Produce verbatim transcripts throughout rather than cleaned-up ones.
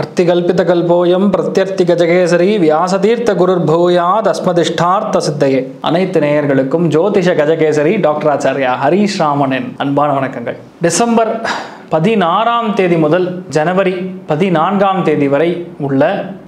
अर्तिकल्पितकल्पोऽयं प्रत्यर्थि गजकेसरी व्यासतीर्थ गुरुर्भूयात् अस्मदिष्टार्थ सिद्धये अनैत नेयர்களுக்கும் ज्योतिष गजकेसरी डॉक्टर आचार्य हरीश रामन அன்பான வணக்கங்கள் டிசம்பர் பதினாறாம் தேதி முதல் ஜனவரி பதினான்காம் தேதி வரை உள்ள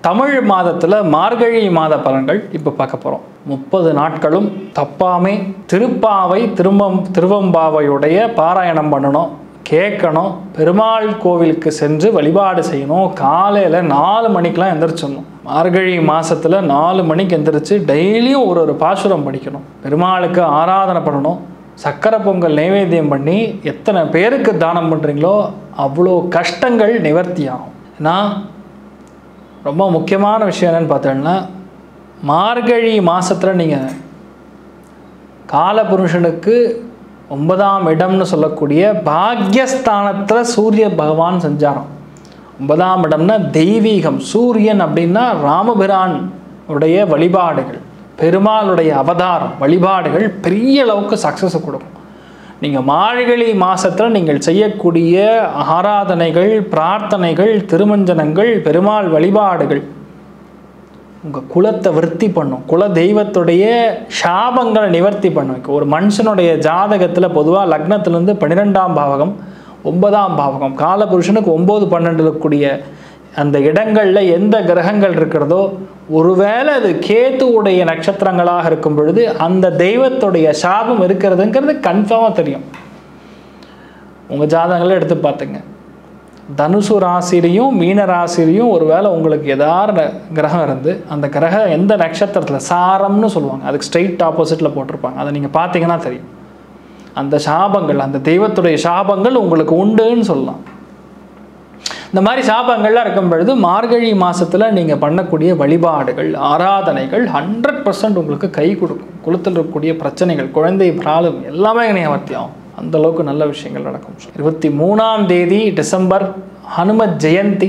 தமிழ் மாதத்துல மார்கழி மாத பலன்கள் இப்ப பார்க்க போறோம் முப்பது நாட்களும் தப்பாமே திருப்பாவை திரும்பம் திருவம்பாவையுடைய பாராயணம் பண்ணனும் கேட்கணும் பெருமாள் கோவிலுக்கு சென்று வழிபாடு செய்யணும் காலையில நாலு மணிக்குலாம் எந்திரச்சணும் மார்கழி மாசத்துல நாலு மணிக்கு எந்திரச்சு டெய்லியும் ஒரு ஒரு பாசுரம் படிக்கணும் பெருமாளுக்கு ஆராதனை பண்ணணும் சக்கரை பொங்கல் நைவேத்தியம் பண்ணி எத்தனை பேருக்கு தானம் பண்றீங்களோ அவ்வளோ கஷ்டங்கள் நிவர்த்தியாகும் நான் ரொம்ப முக்கியமான விஷயம் என்னன்னு பார்த்தீங்கன்னா மார்கழி மாசத்துல நீங்க காலபுருஷனுக்கு ஒன்பதாம் இடம்னு சொல்லக்கூடிய பாக்யஸ்தானத்தில் சூரிய பகவான் சஞ்சாரம் ஒன்பதாம் இடம்னா தெய்வீகம் சூரியன் அப்படின்னா ராமபிரான் உடைய வழிபாடுகள் பெருமாளுடைய அவதாரம் வழிபாடுகள் பெரிய அளவுக்கு சக்ஸஸை கொடுக்கும் நீங்கள் மார்கழி மாசத்தில் நீங்கள் செய்யக்கூடிய ஆராதனைகள் பிரார்த்தனைகள் திருமஞ்சனங்கள் பெருமாள் வழிபாடுகள் உங்கள் குலத்தை விருத்தி பண்ணும் குல தெய்வத்துடைய சாபங்களை நிவர்த்தி பண்ணும் ஒரு மனுஷனுடைய ஜாதகத்தில் பொதுவாக லக்னத்திலேருந்து பன்னிரெண்டாம் பாவகம் ஒன்பதாம் பாவகம் காலபுருஷனுக்கு ஒம்பது பன்னெண்டு கூடிய அந்த இடங்களில் எந்த கிரகங்கள் இருக்கிறதோ ஒருவேளை அது கேத்துவுடைய நட்சத்திரங்களாக இருக்கும் பொழுது அந்த தெய்வத்துடைய சாபம் இருக்கிறதுங்கிறது கன்ஃபார்மாக தெரியும் உங்கள் ஜாதகங்களை எடுத்து பார்த்துங்க தனுசு ராசிலையும் மீன ராசிலையும் ஒருவேளை உங்களுக்கு ஏதாவது கிரகம் இருந்து அந்த கிரகம் எந்த நட்சத்திரத்தில் சாரம்னு சொல்லுவாங்க அதுக்கு ஸ்ட்ரெயிட் ஆப்போசிட்டில் போட்டிருப்பாங்க அதை நீங்கள் பார்த்தீங்கன்னா தெரியும் அந்த சாபங்கள் அந்த தெய்வத்துடைய சாபங்கள் உங்களுக்கு உண்டுன்னு சொல்லலாம் இந்த மாதிரி சாபங்கள்லாம் இருக்கும் பொழுது மார்கழி மாதத்தில் நீங்கள் பண்ணக்கூடிய வழிபாடுகள் ஆராதனைகள் ஹண்ட்ரட் பர்சன்ட் உங்களுக்கு கை கொடுக்கும் குலத்தில் இருக்கக்கூடிய பிரச்சனைகள் குழந்தை பிராலம் எல்லாமே நிவர்த்தியாகும் அந்த அளவுக்கு நல்ல விஷயங்கள் நடக்கும் இருபத்தி மூணாம் தேதி டிசம்பர் ஹனுமத் ஜெயந்தி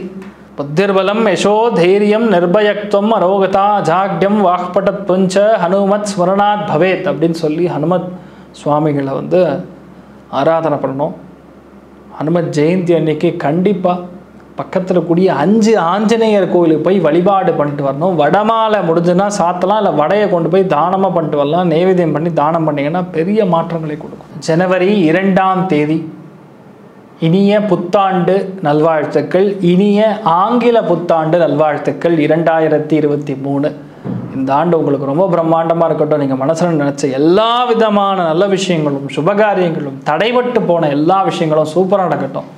புத்திர்பலம் யசோ தைரியம் நிர்பயக்தம் அரோகதா ஜாக்யம் வாக்படத் புஞ்ச ஹனுமத் ஸ்மரணாத் பவேத் அப்படின்னு சொல்லி ஹனுமத் சுவாமிகளை வந்து ஆராதனை பண்ணணும் ஹனுமத் ஜெயந்தி அன்னைக்கு கண்டிப்பாக பக்கத்தில் கூடிய அஞ்சு ஆஞ்சநேயர் கோவிலுக்கு போய் வழிபாடு பண்ணிட்டு வரணும் வடமாலை முடிஞ்சுன்னா சாத்தலாம் இல்லை வடையை கொண்டு போய் தானமாக பண்ணிட்டு வரலாம் நைவேத்தியம் பண்ணி தானம் பண்ணிங்கன்னா பெரிய மாற்றங்களை கொடுக்கும் ஜனவரி இரண்டாம் தேதி இனிய புத்தாண்டு நல்வாழ்த்துக்கள் இனிய ஆங்கில புத்தாண்டு நல்வாழ்த்துக்கள் இரண்டாயிரத்தி இருபத்தி மூணு இந்த ஆண்டு உங்களுக்கு ரொம்ப பிரம்மாண்டமாக இருக்கட்டும் நீங்கள் மனசில் நினச்ச எல்லா விதமான நல்ல விஷயங்களும் சுபகாரியங்களும் தடைபட்டு போன எல்லா விஷயங்களும் சூப்பராக நடக்கட்டும்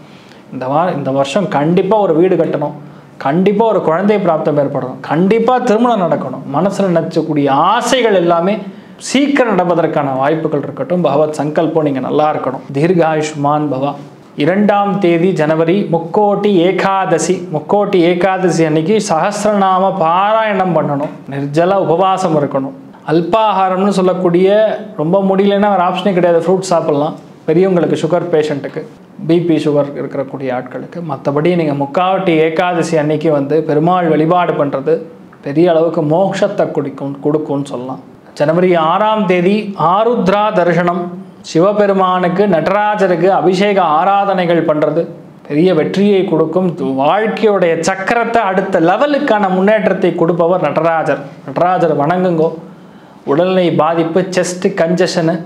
இந்த வா இந்த வருஷம் கண்டிப்பாக ஒரு வீடு கட்டணும் கண்டிப்பாக ஒரு குழந்தை பிராப்தம் ஏற்படணும் கண்டிப்பாக திருமணம் நடக்கணும் மனசில் நினச்சக்கூடிய ஆசைகள் எல்லாமே சீக்கிரம் நடப்பதற்கான வாய்ப்புகள் இருக்கட்டும் பகவத் சங்கல்பம் நீங்கள் நல்லா இருக்கணும் தீர்காயுஷ்மான் பவா இரண்டாம் தேதி ஜனவரி முக்கோட்டி ஏகாதசி முக்கோட்டி ஏகாதசி அன்னைக்கு சகஸ்ரநாம பாராயணம் பண்ணணும் நிர்ஜல உபவாசம் இருக்கணும் அல்பாகாரம்னு சொல்லக்கூடிய ரொம்ப முடியலன்னா ஒரு ஆப்ஷனே கிடையாது ஃப்ரூட்ஸ் சாப்பிட்லாம் பெரியவங்களுக்கு சுகர் பேஷண்ட்டுக்கு பிபி சுகர் இருக்கக்கூடிய ஆட்களுக்கு மற்றபடி நீங்கள் முக்காவட்டி ஏகாதசி அன்னைக்கு வந்து பெருமாள் வழிபாடு பண்ணுறது பெரிய அளவுக்கு மோட்சத்தை குடிக்கும் கொடுக்கும்னு சொல்லலாம் ஜனவரி ஆறாம் தேதி ஆருத்ரா தரிசனம் சிவபெருமானுக்கு நடராஜருக்கு அபிஷேக ஆராதனைகள் பண்ணுறது பெரிய வெற்றியை கொடுக்கும் வாழ்க்கையுடைய சக்கரத்தை அடுத்த லெவலுக்கான முன்னேற்றத்தை கொடுப்பவர் நடராஜர் நடராஜர் வணங்குங்கோ உடல்நிலை பாதிப்பு செஸ்ட் கன்ஜஷனு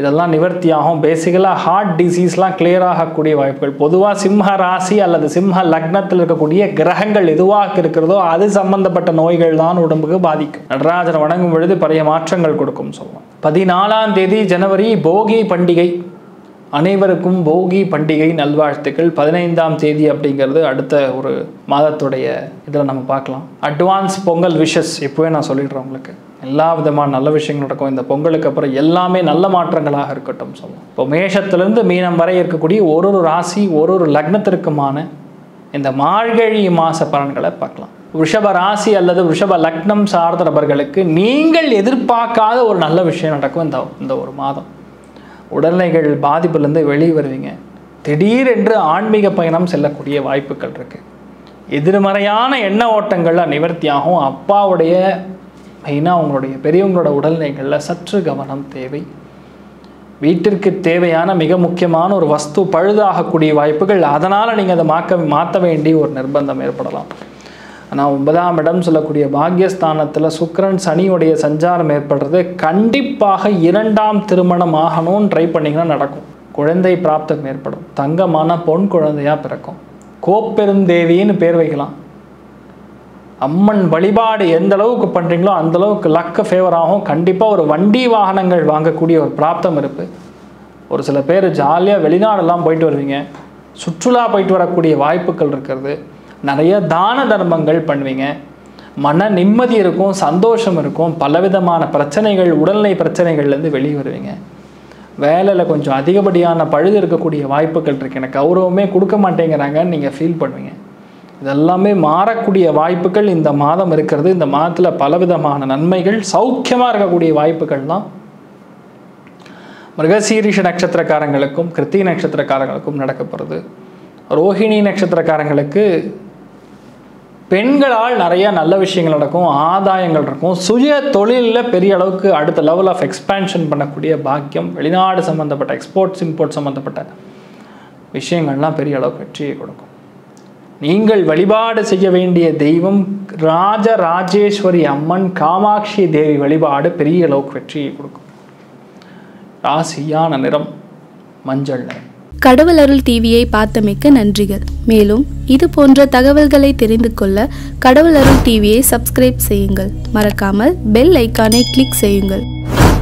இதெல்லாம் நிவர்த்தியாகும் பேசிக்கலாக ஹார்ட் டிசீஸ்லாம் கிளியர் ஆகக்கூடிய வாய்ப்புகள் பொதுவாக சிம்ம ராசி அல்லது சிம்ம லக்னத்தில் இருக்கக்கூடிய கிரகங்கள் எதுவாக இருக்கிறதோ அது சம்பந்தப்பட்ட நோய்கள் தான் உடம்புக்கு பாதிக்கும் நடராஜனை வணங்கும் பொழுது பழைய மாற்றங்கள் கொடுக்கும் சொல்லுவோம் பதினாலாம் தேதி ஜனவரி போகி பண்டிகை அனைவருக்கும் போகி பண்டிகை நல்வாழ்த்துக்கள் பதினைந்தாம் தேதி அப்படிங்கிறது அடுத்த ஒரு மாதத்துடைய இதில் நம்ம பார்க்கலாம் அட்வான்ஸ் பொங்கல் விஷஸ் இப்போவே நான் சொல்லிடுறேன் உங்களுக்கு எல்லா விதமான நல்ல விஷயங்கள் நடக்கும் இந்த பொங்கலுக்கு அப்புறம் எல்லாமே நல்ல மாற்றங்களாக இருக்கட்டும் சொல்லுவோம் இப்போ மேஷத்துலேருந்து மீனம் வரை இருக்கக்கூடிய ஒரு ஒரு ராசி ஒரு ஒரு லக்னத்திற்குமான இந்த மார்கழி மாத பலன்களை பார்க்கலாம் ரிஷப ராசி அல்லது ரிஷப லக்னம் சார்ந்த நபர்களுக்கு நீங்கள் எதிர்பார்க்காத ஒரு நல்ல விஷயம் நடக்கும் இந்த இந்த ஒரு மாதம் உடல்நிலைகள் பாதிப்புலேருந்து வெளியே வருவீங்க திடீரென்று ஆன்மீக பயணம் செல்லக்கூடிய வாய்ப்புகள் இருக்குது எதிர்மறையான எண்ண ஓட்டங்கள்லாம் நிவர்த்தியாகும் அப்பாவுடைய மெயினாக அவங்களுடைய பெரியவங்களோட உடல்நிலைகளில் சற்று கவனம் தேவை வீட்டிற்கு தேவையான மிக முக்கியமான ஒரு வஸ்து பழுதாக கூடிய வாய்ப்புகள், அதனால நீங்க அதை மாக்க மாத்த வேண்டிய ஒரு நிர்பந்தம் ஏற்படலாம். ஆனா ஒன்பதாம் இடம் சொல்லக்கூடிய பாக்யஸ்தானத்துல சுக்கிரன் சனியுடைய சஞ்சாரம் ஏற்படுறது கண்டிப்பாக இரண்டாம் திருமணம் ஆகணும் ட்ரை பண்ணீங்கன்னா நடக்கும். குழந்தை பிராப்தம் ஏற்படும், தங்கமான பொன் குழந்தையா பிறக்கும். கோப்பெருந்தேவின்னு பேர் வைக்கலாம். அம்மன் வழிபாடு எந்த அளவுக்கு பண்ணுறீங்களோ அந்தளவுக்கு லக்கு ஃபேவர் ஆகும். கண்டிப்பாக ஒரு வண்டி வாகனங்கள் வாங்கக்கூடிய ஒரு பிராப்தம் இருக்குது. ஒரு சில பேர் ஜாலியாக வெளிநாடெல்லாம் போயிட்டு வருவீங்க, சுற்றுலா போயிட்டு வரக்கூடிய வாய்ப்புகள் இருக்கிறது. நிறைய தான தர்மங்கள் பண்ணுவீங்க, மன நிம்மதி இருக்கும், சந்தோஷம் இருக்கும். பலவிதமான பிரச்சனைகள், உடல்நிலை பிரச்சனைகள்லேருந்து வெளியே வருவீங்க. வேலையில் கொஞ்சம் அதிகப்படியான பழுது இருக்கக்கூடிய வாய்ப்புகள் இருக்குது. எனக்கு கௌரவமே கொடுக்க மாட்டேங்கிறாங்கன்னு நீங்கள் ஃபீல் பண்ணுவீங்க. இதெல்லாமே மாறக்கூடிய வாய்ப்புகள் இந்த மாதம் இருக்கிறது. இந்த மாதத்தில் பலவிதமான நன்மைகள், சௌக்கியமாக இருக்கக்கூடிய வாய்ப்புகள்லாம் மிருகசீரிஷ நட்சத்திரக்காரங்களுக்கும் கிருத்தி நட்சத்திரக்காரங்களுக்கும் நடக்க போகிறது. ரோஹிணி நட்சத்திரக்காரங்களுக்கு பெண்களால் நிறையா நல்ல விஷயங்கள் நடக்கும், ஆதாயங்கள் இருக்கும். சுய தொழிலில் பெரிய அளவுக்கு அடுத்த லெவல் ஆஃப் எக்ஸ்பேன்ஷன் பண்ணக்கூடிய பாக்கியம், வெளிநாடு சம்மந்தப்பட்ட எக்ஸ்போர்ட்ஸ் இம்போர்ட் சம்மந்தப்பட்ட விஷயங்கள்லாம் பெரிய அளவுக்கு வெற்றியை கொடுக்கும். நீங்கள் வழிபாடு செய்ய வேண்டிய தெய்வம் ராஜராஜேஸ்வரி அம்மன், காமாட்சி தேவி வழிபாடு பெரிய அளவுக்கு வெற்றியை கொடுக்கும். ராசியான நிறம் மஞ்சள். கடவுள் அருள் டிவியை பார்த்தமைக்க நன்றிகள். மேலும் இது போன்ற தகவல்களை தெரிந்து கொள்ள கடவுள் அருள் டிவியை சப்ஸ்கிரைப் செய்யுங்கள். மறக்காமல் பெல் ஐக்கானை கிளிக் செய்யுங்கள்.